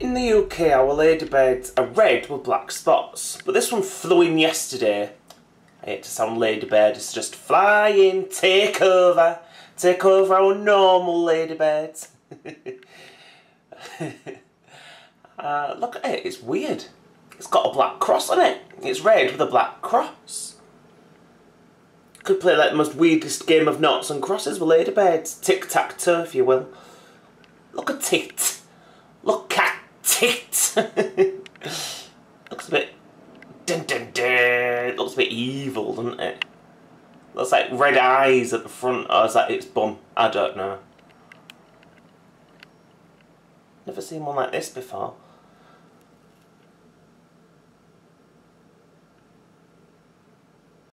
In the UK, our ladybirds are red with black spots, but this one flew in yesterday. I hate to sound ladybird, it's just fly in, take over our normal ladybirds. Look at it, it's weird. It's got a black cross on it. It's red with a black cross. Could play like the most weirdest game of knots and crosses with ladybirds. Tic-tac-toe, if you will. Look at it. Look at it. Looks a bit... Dun, dun, dun. Looks a bit evil, doesn't it? Looks like red eyes at the front, or is that its bum? I don't know. Never seen one like this before.